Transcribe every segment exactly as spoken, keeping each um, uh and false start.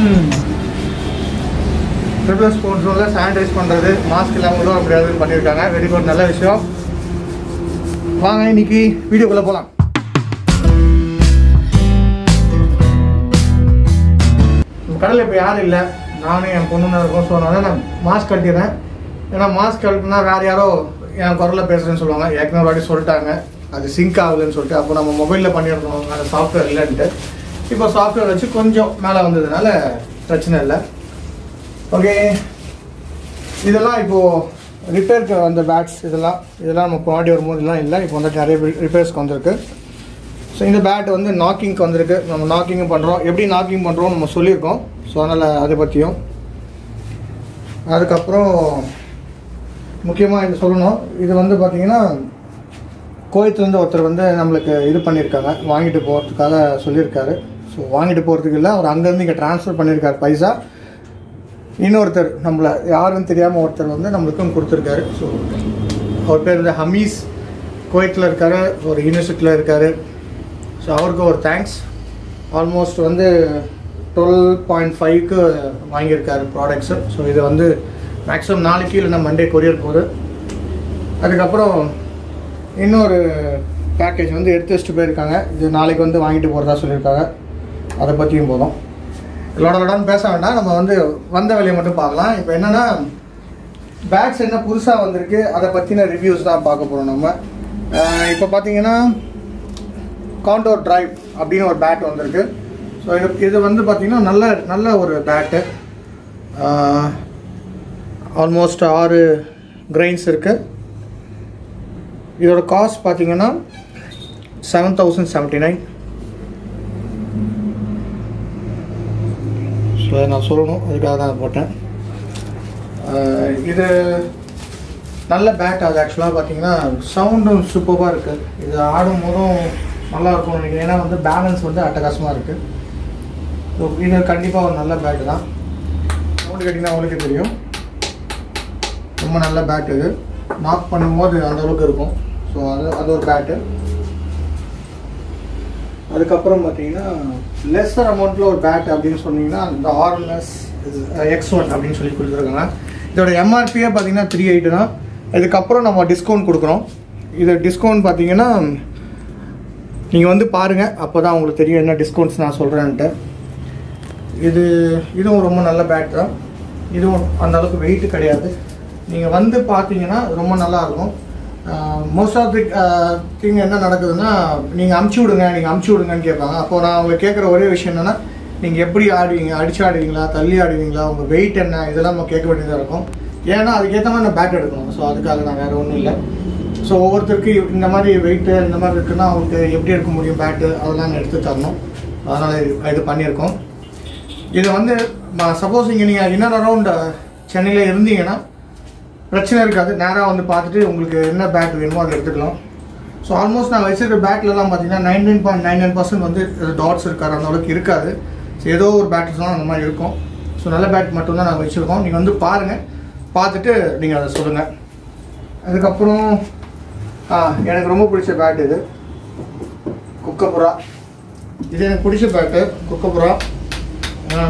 Triple spoon sanitize पड़े mask अब पड़ा वेरी गुड नल्ला विषय वांग इनकी वीडियो को पोलाम कड़े पे यार नानूँ सो ना मास्क कटें ऐसा मास्क कटना वे यारो कुरल पेसा ऐसा अभी सिंक आगल अब नम मोबाइल पड़ो साफ्टवेर इलाटे इो साफ्टवेर वो कुछ मेल वह प्रचन ओके रिपेयर वह बैग्स नम्बर और मूल नया रिपेयर्स वह सो इत बैट वो नाकिंग नम नाकिंग पड़ो एपी नाकिंग पड़ो नम्बर सो अद पतियों अदक मुख्यमंत्री इतना पाती और नम्बर इत पड़ा वांगिटे पड़कर सो वांगिटे पड़े और अंगे इं ट्रांसफर पड़ा पैसा इनोतर नम्बर यारम और नम्बर को पेर हमीस कोयत और यूनिवर्सिटी और थैंक्स आलमोस्ट वो ट्वेल्व पॉइंट फ़ाइव वांगिरुक्कार प्रोडक्ट्स सो इत वो मैक्सिमम नालुक्कु इल्ला मंडे कोरियर पोदु अदुक्कप्परम इन्नोरु पैकेज वो एडुत्तु वेच्चिट्टु पोयिरुक्कांगा इदु नालैक्कु वो वांगिट्टु पोरदा सोल्लिरुक्कांगा अद पत्तियुम पोदुम लोडा लोडानु पेसा वेंडा नम्म वो वंद वेलैय मट्टुम पार्क्कलाम इप्पो एन्नना बैग्स एन्ना पुदुसा वंदिरुक्कु अद पत्तिना रिव्यूस तान पार्क्क पोरोम नम्म इप्पो पात्तीங்கன்னா काउंटर ड्राइव अब बैट वह पाती नैट आलमोस्ट आर ग्रेन्स इोड़ कास्ट पाती सेवन थाउज़ेंड सेवेंटी नाइन ना सोलह अद नल्ला बैट आज आक्चुअल पाती सउंड सूपा इत आड़ो நல்லா இருக்கும் உங்களுக்கு ஏனா வந்து பேலன்ஸ் வந்து அட்டகாசமா இருக்கு சோ இது கண்டிப்பா ஒரு நல்ல பேட் தான் சவுண்ட் கேட்டினா உங்களுக்கு தெரியும் ரொம்ப நல்ல பேட் இது நாக் பண்ணும்போது அந்த அளவுக்கு இருக்கும் சோ அது அது ஒரு பேட் அதுக்கு அப்புறம் பாத்தீங்கன்னா லெஸ்ஸர் அமௌண்ட்ல ஒரு பேட் அப்படினு சொன்னீங்கன்னா அந்த ஆர்எம்எஸ் எக்ஸ் ஒன் அப்படினு சொல்லி கொடுத்திருக்காங்க இதோட எம்ஆர்பி பாத்தீங்கன்னா थ्री एटी தான் அதுக்கு அப்புறம் நம்ம டிஸ்கவுண்ட் கொடுக்கிறோம் இது டிஸ்கவுண்ட் பாத்தீங்கன்னா नहीं वो पांग अगर डिस्काउंट्स ना सोल्हटे इन रोम नल बैट अंदर वेट कहीं पाती रोम नल्ला मोस्ट आफ दि थिंग नहीं अम्ची विड़ें नहीं अम्ची विड़ें केपा अब ना उन्हें केरे विषय नहीं आड़ी अड़च आड़वीला तली आड़वीला उंग वेट इतना केक ऐसा अद्कता ना बैट सो अदा ना वे ओमें सो ஒவ்வொருத்தருக்கு இந்த மாதிரி weight இந்த மாதிரி இருக்குனா உங்களுக்கு எப்படி எடுக்க முடியும் பேட் அதெல்லாம் எடுத்து தரணும் அதனால இது பண்ணியிருக்கோம் இது வந்து சப்போஸ் நீங்க இன்ன அரவுண்ட் சென்னையில இருந்தீங்கனா பிரச்சனை இருக்காது நேரா வந்து பார்த்துட்டு உங்களுக்கு என்ன பேட் வேணுமோ அதை எடுத்துக்கலாம் சோ ஆல்மோஸ்ட் நான் வெச்சிருக்கிற பேட்ல எல்லாம் பாத்தீங்கன்னா ninety nine point nine nine percent வந்து டாட்ஸ் இருக்காது அந்த அளவுக்கு இருக்காது சோ ஏதோ ஒரு பேட்ஸ் தான் அந்த மாதிரி இருக்கும் சோ நல்ல பேட் மட்டும் தான் நான் வெச்சிருக்கோம் நீங்க வந்து பாருங்க பார்த்துட்டு நீங்க அத சொல்லுங்க அதுக்கு அப்புறம் रोम पिछड़ बैट इत कुरा इतने पिछड़ बैटे कुरा ना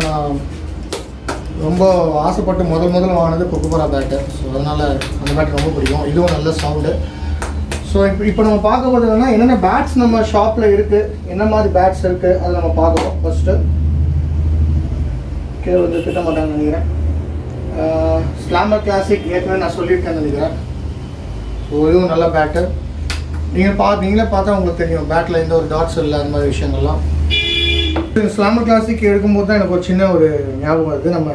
रोम आशप मुद मुद्दे वाद कुरा बैटे अंत बैट रोम पिड़ो इव ना सउंड सो इन नम पार्कना इन बैट्स नम षापे इन मारे बैट्स नम पाक फर्स्ट कल तिटमाटा निक स्लैमर क्लासिक ना चलें निक सो इन ना बैटे नहीं पा नहीं पाता बैटल एंत डाट्स अंमारी विषय स्लैमर क्लासिक याद नम्बर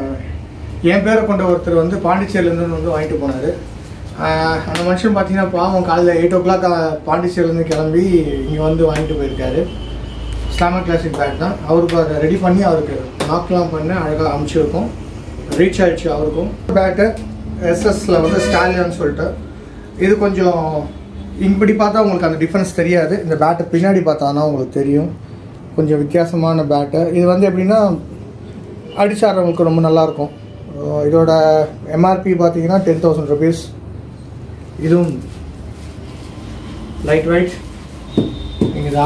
ऐर को पांडिचेर वांगे अंत मनुष्य पाती पाँव काल एट ओ क्लॉक पांडिचेर किमी इं वो वांगे पेयर स्लैमर क्लासिक बैटा और रेडी पड़ी नाक पड़े अलग अम्चर रीच आटे एसएस वो स्टालियन इत को इंपी पाता अंत डिफ्रेंस बैटे पिना पाता कुछ विसमान बैट इत वो एपीना अड़च आड़वु रोम नल्ला इोड एमआरपी पाती ten thousand rupees light weight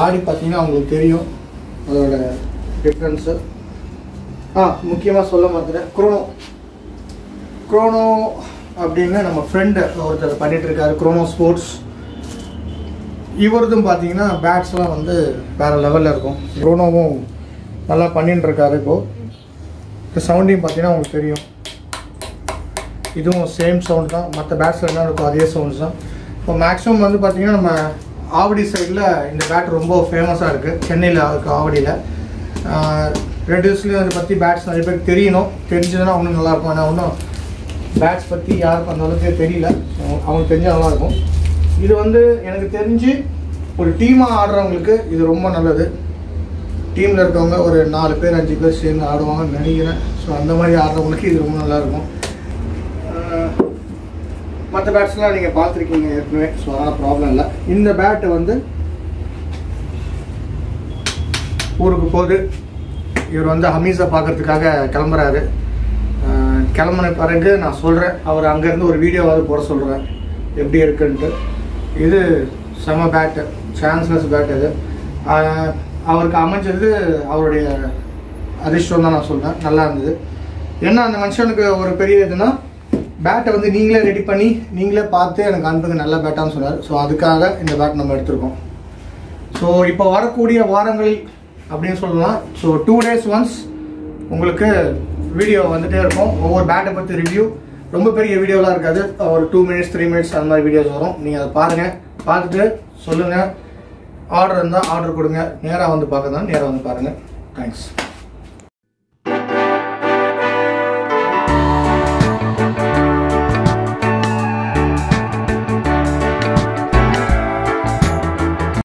आड़ी पाती डिफ्रेंस ஆ முக்கியமாக சொல்ல மறந்துட்டேன், குரோனோ குரோனோ அப்படின்னா நம்ம ஃப்ரெண்டு ஒருத்தர் பண்ணிகிட்டு இருக்காரு குரோனோ ஸ்போர்ட்ஸ். இவரதும் பார்த்தீங்கன்னா பேட்ஸ்லாம் வந்து வேறு லெவலில் இருக்கும். குரோனோவும் நல்லா பண்ணிகிட்டு இருக்காரு. இப்போது சவுண்டையும் பார்த்தீங்கன்னா உங்களுக்கு தெரியும், இதுவும் சேம் சவுண்ட் தான். மற்ற பேட்ஸில் என்ன இருக்கும் அதே சவுண்ட்ஸ் தான். இப்போ மேக்ஸிமம் வந்து பார்த்திங்கன்னா நம்ம ஆவடி சைடில் இந்த பேட் ரொம்ப ஃபேமஸாக இருக்குது, சென்னையில் இருக்குது ஆவடியில். ரெடியூஸ்லேயும் அதை பற்றி பேட்ஸ் நிறைய பேருக்கு தெரியணும், தெரிஞ்சதுன்னா ஒன்றும் நல்லாயிருக்கும். ஆனால் ஒன்றும் பேட்ஸ் பற்றி யாருக்கும் அந்த அளவுக்கு தெரியல, அவங்களுக்கு தெரிஞ்சால் நல்லாயிருக்கும். இது வந்து எனக்கு தெரிஞ்சு ஒரு டீமாக ஆடுறவங்களுக்கு இது ரொம்ப நல்லது. டீமில் இருக்கவங்க ஒரு நாலு பேர் அஞ்சு பேர் சேர்ந்து ஆடுவாங்கன்னு நினைக்கிறேன். ஸோ அந்த மாதிரி ஆடுறவங்களுக்கு இது ரொம்ப நல்லாயிருக்கும். மற்ற பேட்ஸ்லாம் நீங்கள் பார்த்துருக்கீங்க ஏற்கனவே, ஸோ அதனால் ப்ராப்ளம் இல்லை. இந்த பேட்டு வந்து ஊருக்கு போகுது. இவர் வந்து ஹமீஸை பார்க்குறதுக்காக கிளம்புறாரு. கிளம்புன பிறகு நான் சொல்கிறேன், அவர் அங்கேருந்து ஒரு வீடியோவாவது போட சொல்கிறேன் எப்படி இருக்குன்ட்டு. இது செம பேட்டு, சான்ஸ்லெஸ் பேட். இது அவருக்கு அமைஞ்சது அவருடைய அதிர்ஷ்டம் தான் நான் சொல்கிறேன். நல்லா இருந்தது. ஏன்னா அந்த மனுஷனுக்கு ஒரு பெரிய இதுன்னா பேட்டை வந்து நீங்களே ரெடி பண்ணி நீங்களே பார்த்து எனக்கு அனுப்புங்க நல்ல பேட்டான்னு சொன்னார். ஸோ அதுக்காக இந்த பேட் நம்ம எடுத்துருக்கோம். ஸோ இப்போ வரக்கூடிய வாரங்கள் அப்படின்னு சொல்லலாம். ஸோ டூ டேஸ் ஒன்ஸ் உங்களுக்கு வீடியோ வந்துகிட்டே இருக்கும், ஒவ்வொரு பேட்டை பற்றி ரிவ்யூ. ரொம்ப பெரிய வீடியோலாம் இருக்காது, ஒரு டூ மினிட்ஸ் த்ரீ மினிட்ஸ் அந்த மாதிரி வீடியோஸ் வரும். நீங்கள் அதை பாருங்கள், பார்த்துட்டு சொல்லுங்கள். ஆர்டர் இருந்தால் ஆர்டர் கொடுங்க, நேராக வந்து பார்க்க தான் நேராக வந்து பாருங்கள். தேங்க்ஸ்.